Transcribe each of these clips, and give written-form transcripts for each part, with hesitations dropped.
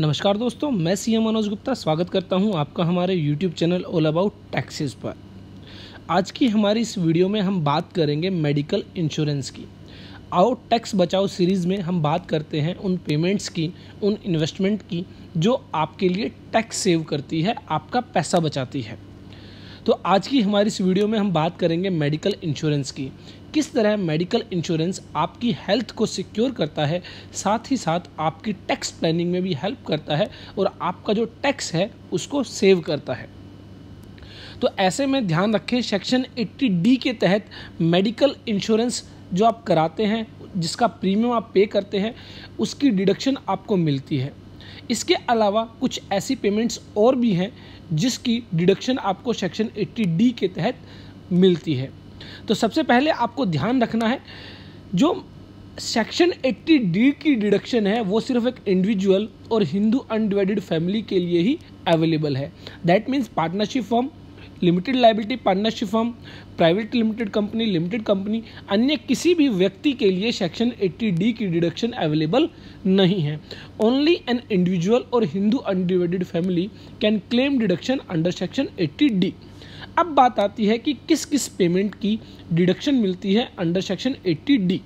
नमस्कार दोस्तों, मैं सीए मनोज गुप्ता स्वागत करता हूं आपका हमारे YouTube channel all about taxes पर। आज की हमारी इस वीडियो में हम बात करेंगे मेडिकल इंश्योरेंस की। आओ टैक्स बचाओ सीरीज़ में हम बात करते हैं उन पेमेंट्स की, उन इन्वेस्टमेंट की जो आपके लिए टैक्स सेव करती है, आपका पैसा बचाती है। तो आज की हमारी इस वीडियो में हम बात करेंगे मेडिकल इंश्योरेंस की। किस तरह मेडिकल इंश्योरेंस आपकी हेल्थ को सिक्योर करता है, साथ ही साथ आपकी टैक्स प्लानिंग में भी हेल्प करता है और आपका जो टैक्स है उसको सेव करता है। तो ऐसे में ध्यान रखें, सेक्शन 80D के तहत मेडिकल इंश्योरेंस जो आप कराते हैं, जिसका प्रीमियम आप पे करते हैं, उसकी डिडक्शन आपको मिलती है। इसके अलावा कुछ ऐसी पेमेंट्स और भी हैं जिसकी डिडक्शन आपको सेक्शन 80D के तहत मिलती है। तो सबसे पहले आपको ध्यान रखना है, जो सेक्शन 80D की डिडक्शन है वो सिर्फ एक इंडिविजुअल और हिंदू अनडिवाइडेड फैमिली के लिए ही अवेलेबल है। That means partnership firm, limited liability partnership firm, private limited company, अन्य किसी भी व्यक्ति के लिए सेक्शन 80D की डिडक्शन अवेलेबल नहीं है। ओनली एन इंडिविजुअल और Hindu undivided family can claim deduction under section 80D। अब बात आती है कि किस किस पेमेंट की डिडक्शन मिलती है अंडर सेक्शन 80D।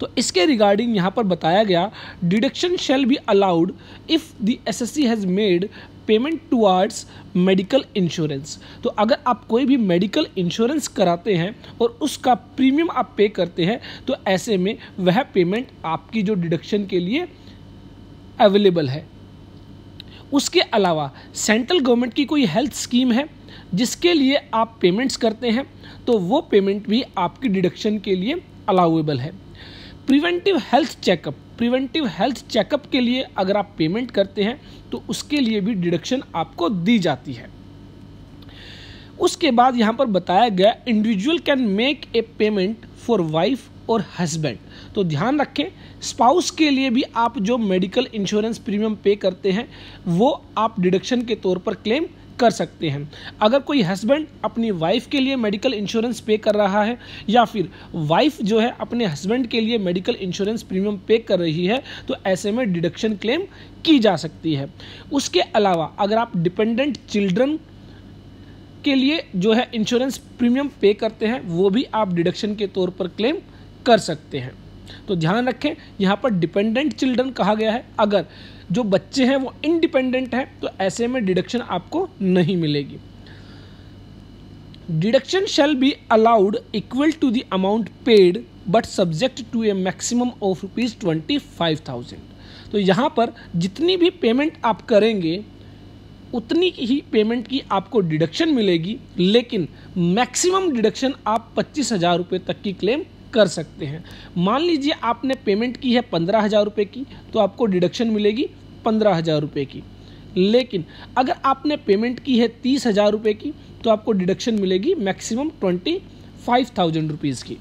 तो इसके रिगार्डिंग यहाँ पर बताया गया, deduction shall be allowed if the assessee has made payment towards medical insurance. तो अगर आप कोई भी मेडिकल इंश्योरेंस कराते हैं और उसका प्रीमियम आप पे करते हैं, तो ऐसे में वह पेमेंट आपकी जो डिडक्शन के लिए अवेलेबल है। उसके अलावा सेंट्रल गवर्नमेंट की कोई हेल्थ स्कीम है जिसके लिए आप पेमेंट्स करते हैं, तो वो पेमेंट भी आपकी डिडक्शन के लिए अलाउएबल है। Preventive health checkup, preventive health checkup के लिए अगर आप पेमेंट करते हैं तो उसके लिए भी डिडक्शन आपको दी जाती है। उसके बाद यहाँ पर बताया गया, individual can make a payment for wife और हस्बैंड। तो ध्यान रखें, स्पाउस के लिए भी आप जो मेडिकल इंश्योरेंस प्रीमियम पे करते हैं वो आप डिडक्शन के तौर पर क्लेम कर सकते हैं। अगर कोई हस्बैंड अपनी वाइफ के लिए मेडिकल इंश्योरेंस पे कर रहा है या फिर वाइफ जो है अपने हस्बैंड के लिए मेडिकल इंश्योरेंस प्रीमियम पे कर रही है, तो ऐसे में डिडक्शन क्लेम की जा सकती है। उसके अलावा अगर आप डिपेंडेंट चिल्ड्रन के लिए जो है इंश्योरेंस प्रीमियम पे करते हैं, वो भी आप डिडक्शन के तौर पर क्लेम कर सकते हैं। तो ध्यान रखें, यहाँ पर डिपेंडेंट चिल्ड्रन कहा गया है। अगर जो बच्चे हैं वो इंडिपेंडेंट हैं तो ऐसे में डिडक्शन आपको नहीं मिलेगी। Deduction shall be allowed equal to the amount paid but subject to a maximum of rupees 25,000। तो यहाँ पर जितनी भी पेमेंट आप करेंगे उतनी ही पेमेंट की आपको डिडक्शन मिलेगी, लेकिन मैक्सिमम डिडक्शन आप 25,000 रुपये तक की क्लेम कर सकते हैं। मान लीजिए आपने पेमेंट की है 15,000 रुपये की, तो आपको डिडक्शन मिलेगी 15,000 रुपये की। लेकिन अगर आपने पेमेंट की है 30,000 रुपये की, तो आपको डिडक्शन मिलेगी मैक्सिमम 25,000 रुपीज़ की।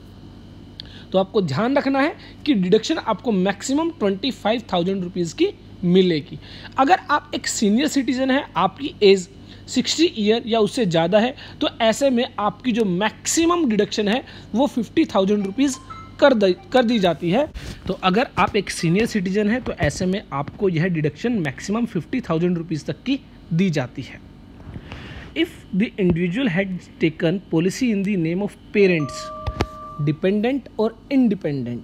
तो आपको ध्यान रखना है कि डिडक्शन आपको मैक्सिमम 25,000 रुपीज़ की मिलेगी। अगर आप एक सीनियर सिटीजन हैं, आपकी एज 60 ईयर या उससे ज़्यादा है, तो ऐसे में आपकी जो मैक्सिमम डिडक्शन है वो 50,000 रुपीज़ कर दी जाती है। तो अगर आप एक सीनियर सिटीजन है तो ऐसे में आपको यह डिडक्शन मैक्सिमम 50,000 रुपीज़ तक की दी जाती है। If the individual had taken policy in the name of parents, dependent और independent,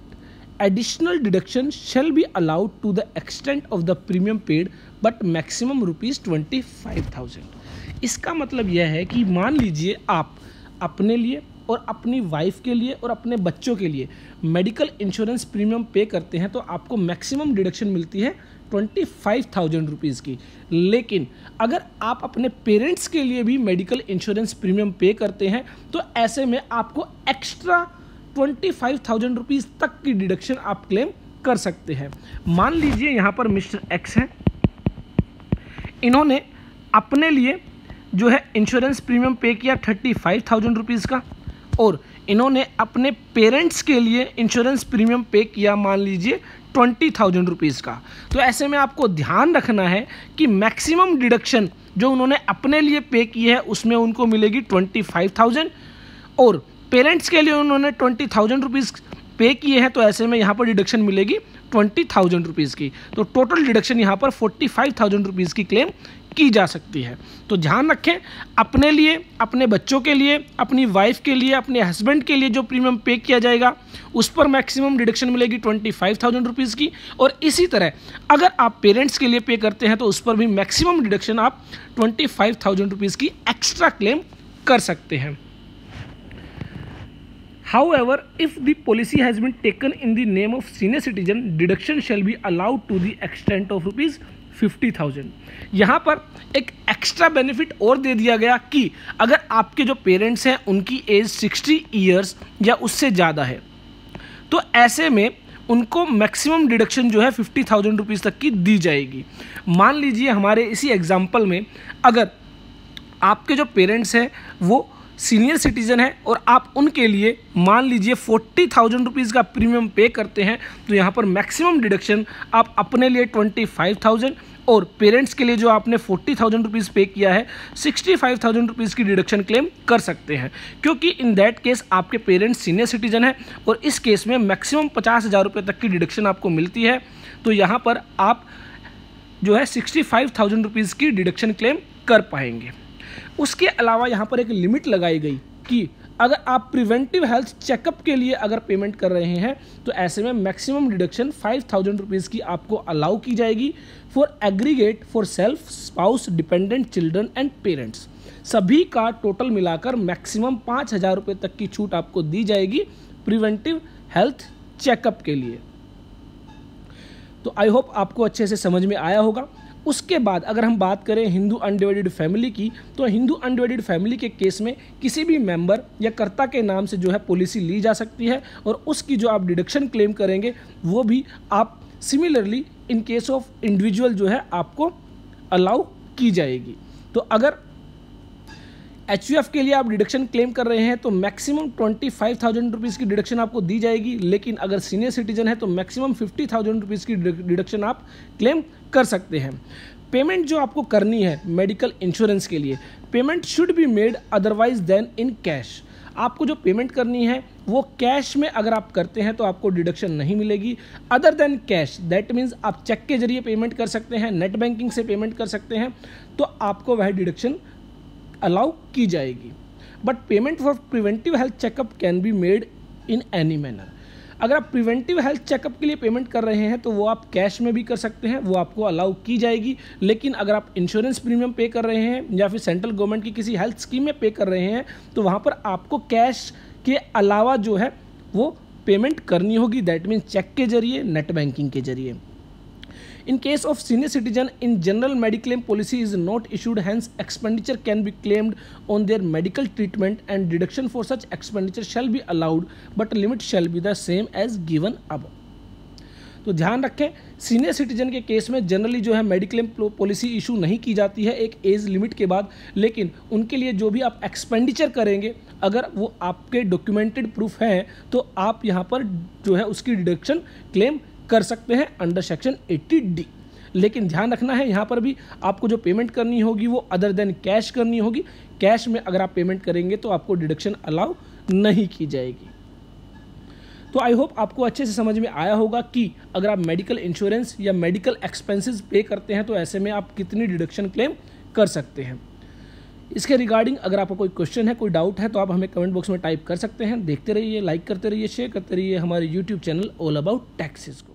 additional deduction shall be allowed to the extent of the premium paid but maximum rupees 25,000। इसका मतलब यह है कि मान लीजिए आप अपने लिए और अपनी वाइफ के लिए और अपने बच्चों के लिए मेडिकल इंश्योरेंस प्रीमियम पे करते हैं, तो आपको मैक्सिमम डिडक्शन मिलती है 25,000 रुपीज़ की। लेकिन अगर आप अपने पेरेंट्स के लिए भी मेडिकल इंश्योरेंस प्रीमियम पे करते हैं, तो ऐसे में आपको एक्स्ट्रा 25,000 रुपीज़ तक की डिडक्शन आप क्लेम कर सकते हैं। मान लीजिए यहाँ पर मिस्टर एक्स हैं, इन्होंने अपने लिए जो है इंश्योरेंस प्रीमियम पे किया 35,000 रुपीज़ का, और इन्होंने अपने पेरेंट्स के लिए इंश्योरेंस प्रीमियम पे किया मान लीजिए 20,000 रुपीज़ का। तो ऐसे में आपको ध्यान रखना है कि मैक्सिमम डिडक्शन जो उन्होंने अपने लिए पे की है उसमें उनको मिलेगी 25,000, और पेरेंट्स के लिए उन्होंने 20,000 रुपीज़ पे किए हैं तो ऐसे में यहाँ पर डिडक्शन मिलेगी 20,000 रुपीज़ की, तो टोटल डिडक्शन यहाँ पर 45,000 रुपीज़ की क्लेम की जा सकती है। तो ध्यान रखें, अपने लिए, अपने बच्चों के लिए, अपनी वाइफ के लिए, अपने हस्बैंड के लिए जो प्रीमियम पे किया जाएगा उस पर मैक्सिमम डिडक्शन मिलेगी 25,000 रुपीज़ की। और इसी तरह अगर आप पेरेंट्स के लिए पे करते हैं तो उस पर भी मैक्सिमम डिडक्शन आप 25,000 रुपीज़ की एक्स्ट्रा क्लेम कर सकते हैं। However, if the policy has been taken in the name of senior citizen, deduction shall be allowed to the extent of ₹50,000। यहाँ पर एक एक्स्ट्रा बेनिफिट और दे दिया गया कि अगर आपके जो पेरेंट्स हैं उनकी एज 60 ईयर्स या उससे ज़्यादा है तो ऐसे में उनको मैक्सिमम डिडक्शन जो है 50,000 रुपीज़ तक की दी जाएगी। मान लीजिए हमारे इसी एग्जाम्पल में अगर आपके जो पेरेंट्स हैं वो सीनियर सिटीज़न है और आप उनके लिए मान लीजिए 40,000 रुपीज़ का प्रीमियम पे करते हैं तो यहाँ पर मैक्सिमम डिडक्शन आप अपने लिए 25,000 और पेरेंट्स के लिए जो आपने 40,000 रुपीज़ पे किया है 65,000 रुपीज़ की डिडक्शन क्लेम कर सकते हैं, क्योंकि इन दैट केस आपके पेरेंट्स सीनियर सिटीज़न है और इस केस में मैक्सिमम 50,000 रुपये तक की डिडक्शन आपको मिलती है। तो यहाँ पर आप जो है 65,000 रुपीज़ की डिडक्शन क्लेम कर पाएंगे। उसके अलावा यहाँ पर एक लिमिट लगाई गई कि अगर आप प्रिवेंटिव हेल्थ चेकअप के लिए अगर पेमेंट कर रहे हैं तो ऐसे में मैक्सिमम डिडक्शन 5,000 रुपीज़ की आपको अलाउ की जाएगी for aggregate for self, spouse, dependent, children and parents. सभी का टोटल मिलाकर मैक्सिमम 5,000 रुपये तक की छूट आपको दी जाएगी प्रिवेंटिव हेल्थ चेकअप के लिए। तो आई होप आपको अच्छे से समझ में आया होगा। उसके बाद अगर हम बात करें हिंदू अनडिवाइडेड फैमिली की, तो हिंदू अनडिवाइडेड फैमिली के केस में किसी भी मेंबर या कर्ता के नाम से जो है पॉलिसी ली जा सकती है और उसकी जो आप डिडक्शन क्लेम करेंगे वो भी आप similarly in case of individual जो है आपको अलाउ की जाएगी। तो अगर एचयूएफ के लिए आप डिडक्शन क्लेम कर रहे हैं तो मैक्सिमम 25,000 रुपीज़ की डिडक्शन आपको दी जाएगी, लेकिन अगर सीनियर सिटीजन है तो मैक्सिमम 50,000 रुपीज़ की डिडक्शन आप क्लेम कर सकते हैं। पेमेंट जो आपको करनी है मेडिकल इंश्योरेंस के लिए, payment should be made otherwise than in cash. आपको जो पेमेंट करनी है वो कैश में अगर आप करते हैं तो आपको डिडक्शन नहीं मिलेगी। Other than cash, that means आप चेक के जरिए पेमेंट कर सकते हैं, नेट बैंकिंग से पेमेंट कर सकते हैं, तो आपको वह डिडक्शन अलाउ की जाएगी। But payment for preventive health checkup can be made in any manner. अगर आप प्रिवेंटिव हेल्थ चेकअप के लिए पेमेंट कर रहे हैं तो वो आप कैश में भी कर सकते हैं, वो आपको अलाउ की जाएगी। लेकिन अगर आप इंश्योरेंस प्रीमियम पे कर रहे हैं या फिर सेंट्रल गवर्नमेंट की किसी हेल्थ स्कीम में पे कर रहे हैं तो वहाँ पर आपको कैश के अलावा जो है वो पेमेंट करनी होगी, दैट मीन्स चेक के जरिए, नेट बैंकिंग के जरिए। In case of senior citizen, in general, mediclaim policy is not issued, hence expenditure can be claimed on their medical treatment and deduction for such expenditure shall be allowed, but limit shall be the same as given above. तो ध्यान रखें, senior citizen के case में generally जो है mediclaim policy issue नहीं की जाती है एक एज लिमिट के बाद, लेकिन उनके लिए जो भी आप एक्सपेंडिचर करेंगे अगर वो आपके डॉक्यूमेंटेड प्रूफ हैं तो आप यहाँ पर जो है उसकी डिडक्शन क्लेम कर सकते हैं अंडर सेक्शन 80D। लेकिन ध्यान रखना है यहाँ पर भी आपको जो पेमेंट करनी होगी वो अदर देन कैश करनी होगी। कैश में अगर आप पेमेंट करेंगे तो आपको डिडक्शन अलाउ नहीं की जाएगी। तो आई होप आपको अच्छे से समझ में आया होगा कि अगर आप मेडिकल इंश्योरेंस या मेडिकल एक्सपेंसेस पे करते हैं तो ऐसे में आप कितनी डिडक्शन क्लेम कर सकते हैं। इसके रिगार्डिंग अगर आपको कोई क्वेश्चन है, कोई डाउट है तो आप हमें कमेंट बॉक्स में टाइप कर सकते हैं। देखते रहिए, लाइक करते रहिए, शेयर करते रहिए हमारे YouTube channel all about taxes.